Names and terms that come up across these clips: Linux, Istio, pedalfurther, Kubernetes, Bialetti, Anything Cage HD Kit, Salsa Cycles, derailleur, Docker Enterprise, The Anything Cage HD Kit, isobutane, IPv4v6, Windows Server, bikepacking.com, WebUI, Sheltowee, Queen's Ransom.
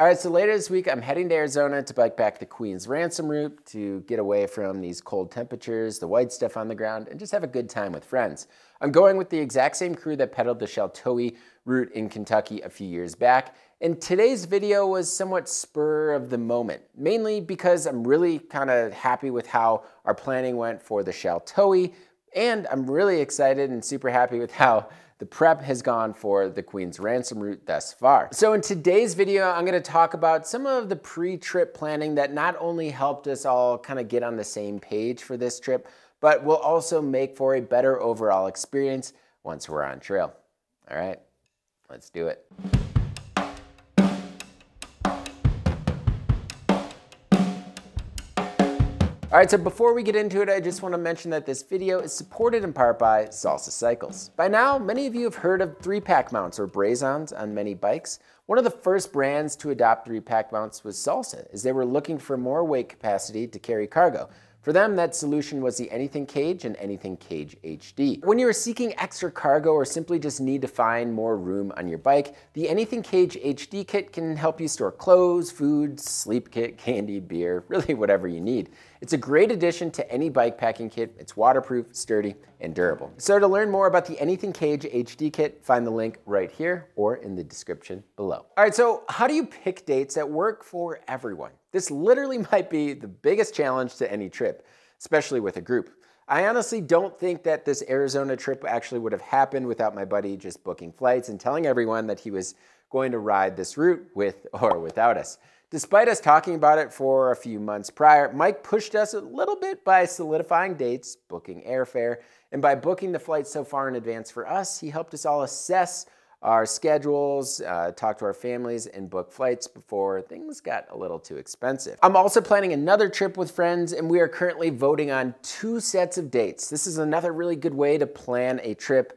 All right, so later this week, I'm heading to Arizona to bikepack the Queen's Ransom route to get away from these cold temperatures, the white stuff on the ground, and just have a good time with friends. I'm going with the exact same crew that pedaled the Sheltowee route in Kentucky a few years back, and today's video was somewhat spur of the moment, mainly because I'm really kind of happy with how our planning went for the Sheltowee, and I'm really excited and super happy with how the prep has gone for the Queen's Ransom route thus far. So in today's video, I'm gonna talk about some of the pre-trip planning that not only helped us all kind of get on the same page for this trip, but will also make for a better overall experience once we're on trail. All right, let's do it. All right, so before we get into it, I just want to mention that this video is supported in part by Salsa Cycles. By now, many of you have heard of 3-pack mounts or braze-ons on many bikes. One of the first brands to adopt 3-pack mounts was Salsa, as they were looking for more weight capacity to carry cargo. For them, that solution was the Anything Cage and Anything Cage HD. When you are seeking extra cargo or simply just need to find more room on your bike, the Anything Cage HD Kit can help you store clothes, food, sleep kit, candy, beer, really whatever you need. It's a great addition to any bikepacking kit. It's waterproof, sturdy, and durable. So to learn more about the Anything Cage HD Kit, find the link right here or in the description below. All right, so how do you pick dates that work for everyone? This literally might be the biggest challenge to any trip, especially with a group. I honestly don't think that this Arizona trip actually would have happened without my buddy just booking flights and telling everyone that he was going to ride this route with or without us. Despite us talking about it for a few months prior, Mike pushed us a little bit by solidifying dates, booking airfare, and by booking the flight so far in advance for us, he helped us all assess our schedules, talk to our families, and book flights before things got a little too expensive. I'm also planning another trip with friends, and we are currently voting on 2 sets of dates. This is another really good way to plan a trip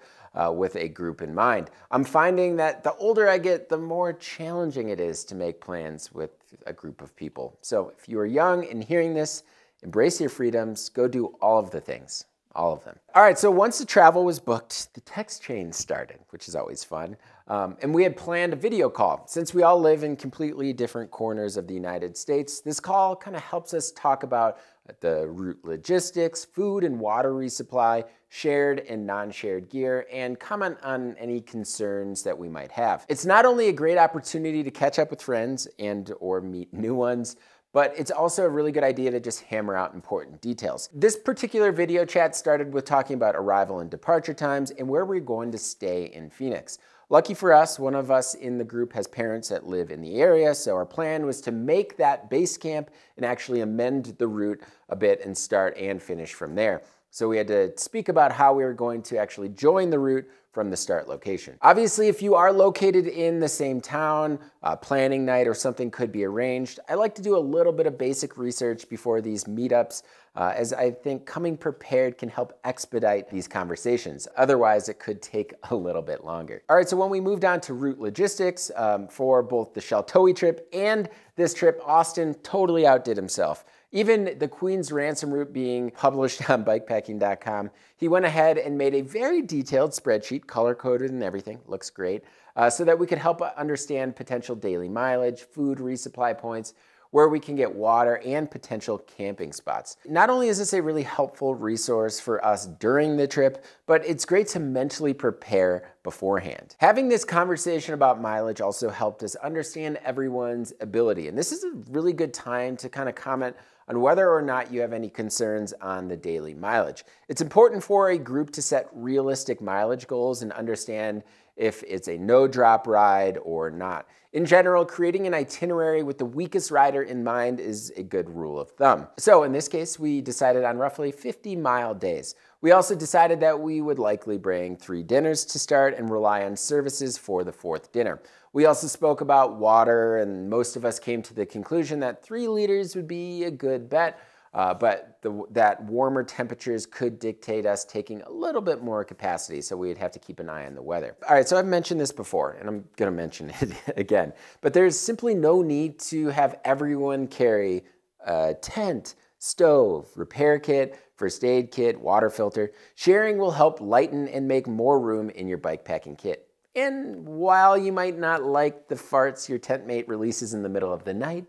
with a group in mind. I'm finding that the older I get, the more challenging it is to make plans with a group of people. So if you are young and hearing this, embrace your freedoms, go do all of the things. All of them. All right, so once the travel was booked, the text chain started, which is always fun. And we had planned a video call. Since we all live in completely different corners of the United States, this call kind of helps us talk about the route logistics, food and water resupply, shared and non-shared gear, and comment on any concerns that we might have. It's not only a great opportunity to catch up with friends and or meet new ones, but it's also a really good idea to just hammer out important details. This particular video chat started with talking about arrival and departure times and where we're going to stay in Phoenix. Lucky for us, one of us in the group has parents that live in the area, so our plan was to make that base camp and actually amend the route a bit and start and finish from there. So we had to speak about how we were going to actually join the route from the start location. Obviously, if you are located in the same town, planning night or something could be arranged. I like to do a little bit of basic research before these meetups, as I think coming prepared can help expedite these conversations. Otherwise, it could take a little bit longer. All right, so when we moved on to route logistics for both the Sheltowee trip and this trip, Austin totally outdid himself. Even the Queen's Ransom route being published on bikepacking.com, he went ahead and made a very detailed spreadsheet, color-coded and everything, looks great, so that we could help understand potential daily mileage, food resupply points, where we can get water, and potential camping spots. Not only is this a really helpful resource for us during the trip, but it's great to mentally prepare beforehand. Having this conversation about mileage also helped us understand everyone's ability, and this is a really good time to kind of comment on whether or not you have any concerns on the daily mileage. It's important for a group to set realistic mileage goals and understand if it's a no-drop ride or not. In general, creating an itinerary with the weakest rider in mind is a good rule of thumb. So in this case, we decided on roughly 50-mile days. We also decided that we would likely bring 3 dinners to start and rely on services for the 4th dinner. We also spoke about water, and most of us came to the conclusion that 3 liters would be a good bet, but that warmer temperatures could dictate us taking a little bit more capacity, so we'd have to keep an eye on the weather. All right, so I've mentioned this before, and I'm gonna mention it again, but there's simply no need to have everyone carry a tent, stove, repair kit, first aid kit, water filter. Sharing will help lighten and make more room in your bikepacking kit. And while you might not like the farts your tent mate releases in the middle of the night,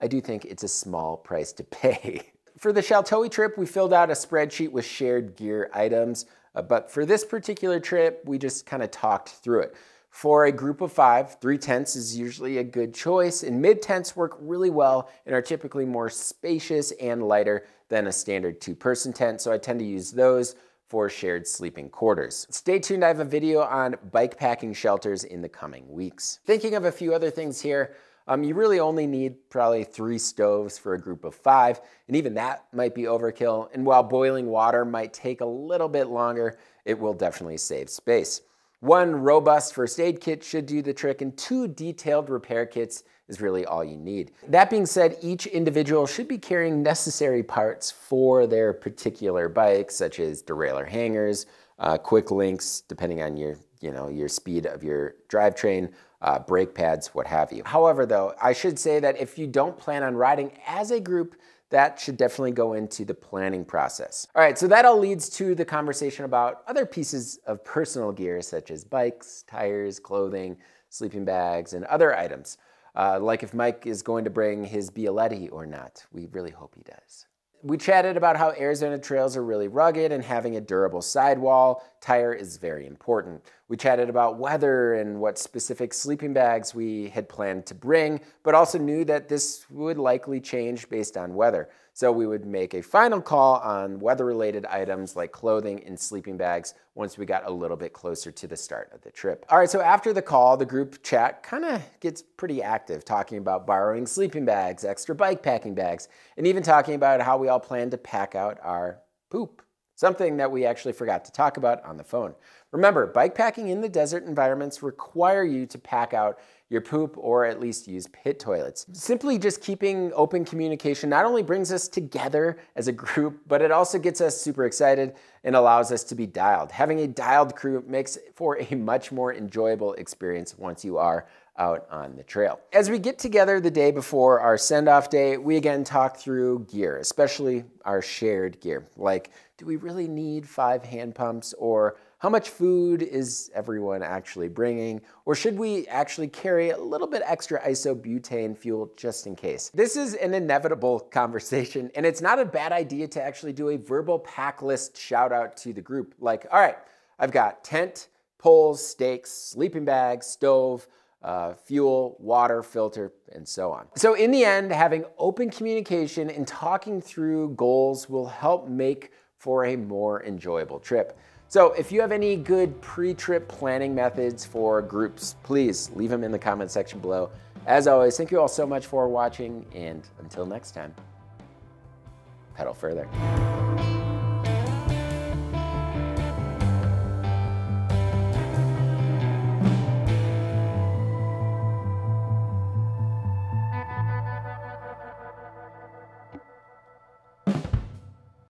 I do think it's a small price to pay. For the Sheltowee trip, we filled out a spreadsheet with shared gear items, but for this particular trip, we just kind of talked through it. For a group of 5, 3 tents is usually a good choice, and mid tents work really well and are typically more spacious and lighter than a standard 2-person tent, so I tend to use those for shared sleeping quarters. Stay tuned, I have a video on bikepacking shelters in the coming weeks. Thinking of a few other things here, you really only need probably 3 stoves for a group of 5, and even that might be overkill, and while boiling water might take a little bit longer, it will definitely save space. 1 robust first aid kit should do the trick, and 2 detailed repair kits is really all you need. That being said, each individual should be carrying necessary parts for their particular bike, such as derailleur hangers, quick links, depending on your speed of your drivetrain, brake pads, what have you. However though, I should say that if you don't plan on riding as a group, that should definitely go into the planning process. All right, so that all leads to the conversation about other pieces of personal gear, such as bikes, tires, clothing, sleeping bags, and other items. Like if Mike is going to bring his Bialetti or not. We really hope he does. We chatted about how Arizona trails are really rugged and having a durable sidewall tire is very important. We chatted about weather and what specific sleeping bags we had planned to bring, but also knew that this would likely change based on weather. So we would make a final call on weather-related items like clothing and sleeping bags once we got a little bit closer to the start of the trip. All right, so after the call, the group chat kind of gets pretty active, talking about borrowing sleeping bags, extra bikepacking bags, and even talking about how we all plan to pack out our poop, something that we actually forgot to talk about on the phone. Remember, bikepacking in the desert environments require you to pack out your poop or at least use pit toilets. Simply just keeping open communication not only brings us together as a group, but it also gets us super excited and allows us to be dialed. Having a dialed crew makes for a much more enjoyable experience once you are out on the trail. As we get together the day before our send-off day, we again talk through gear, especially our shared gear. Like, do we really need 5 hand pumps, or how much food is everyone actually bringing? Or should we actually carry a little bit extra isobutane fuel just in case? This is an inevitable conversation, and it's not a bad idea to actually do a verbal pack list shout out to the group. Like, all right, I've got tent, poles, stakes, sleeping bag, stove, fuel, water, filter, and so on. So in the end, having open communication and talking through goals will help make for a more enjoyable trip. So if you have any good pre-trip planning methods for groups, please leave them in the comment section below. As always, thank you all so much for watching, and until next time, pedal further.